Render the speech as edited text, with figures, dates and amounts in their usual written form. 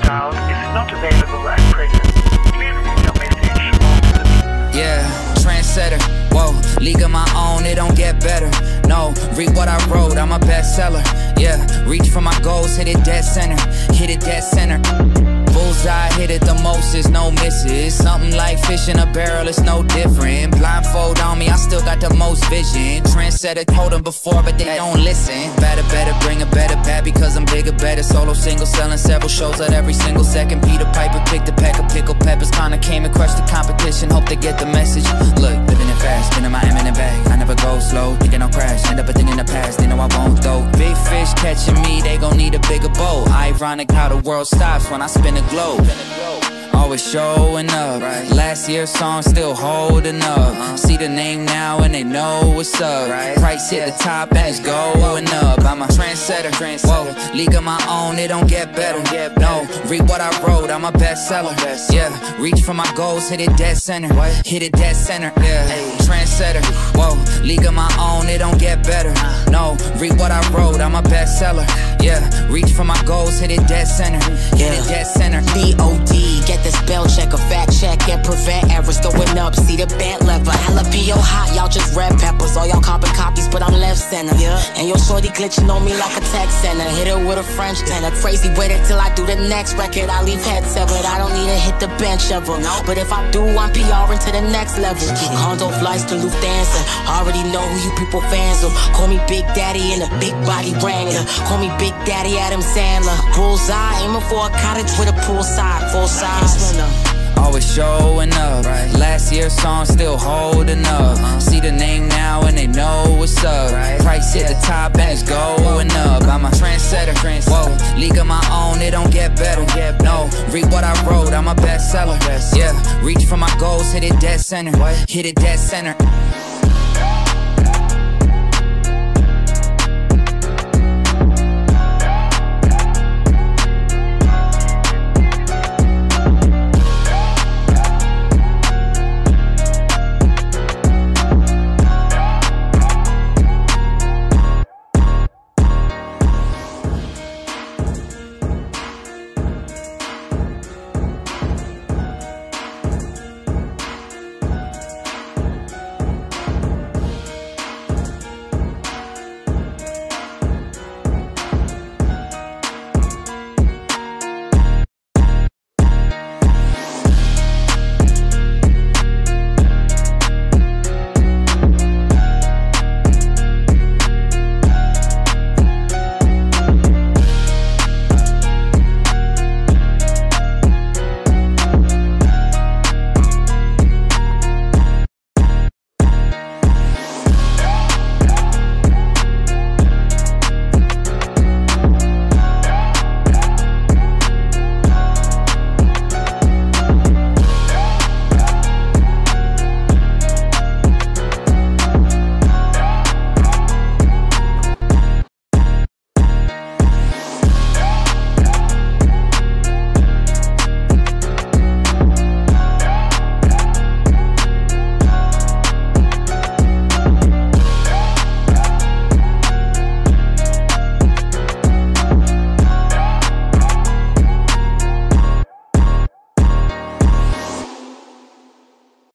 Dial is not available at present. Please leave your message after the beep. Yeah, trendsetter. Whoa, league of my own, it don't get better. No, read what I wrote, I'm a bestseller. Yeah, reach for my goals, hit it dead center. Hit it dead center. Bullseye, hit it the most, is no misses. Something like fish in a barrel, it's no different. Blindfold on me, I still got the most vision. Trendsetter, told them before, but they don't listen. Better, bring a better bad, because I'm bigger, better. Solo single, selling several shows at every single second. Peter Piper picked a pack of pickle peppers. Kinda came and crushed the competition, hope they get the message. Look, living it fast, spinning my M in the bag. I never go slow, thinking I'll crash. End up a thing in the past, they know I won't though. Big fish catching me, they gon' need a bigger bowl. Ironic how the world stops when I spin a globe. Always showing up, right. Last year's song still holding up. See the name now and they know what's up, right. Price hit the top and it's going up. I'm a trendsetter, whoa, league of my own, it don't get better. No, read what I wrote, I'm a bestseller. Yeah, reach for my goals, hit it dead center. Hit it dead center, yeah. Trendsetter, whoa, league of my own, it don't get better. No, read what I wrote, I'm a bestseller. Yeah, reach for my goals, hit it dead center. Hit it dead center. DOD, get the spell check, a fact check, and prevent errors going up. See the band lever, jalapeno hot, y'all just red peppers. All y'all carbon copies, but I'm left center. And your shorty glitching on me like a text center. Hit her with a French tenor. Crazy with it till I do the next record. I leave head severed. I don't need to hit the bench ever. But if I do, I'm PRing to the next level. Condo flights to Lufthansa. Already know who you people fans of. Call me Big Daddy in a big body wrangler. Call me Big Daddy Adam Sandler. Bullseye, aiming for a cottage with a poolside. Full size. Always showing up, right. Last year's song still holding up. See the name now and they know what's up, right. Price hit the top and it's going up. I'm a trendsetter, whoa, league of my own, it don't get better. No, read what I wrote, I'm a bestseller. Yeah, reach for my goals, hit it dead center. Hit it dead center.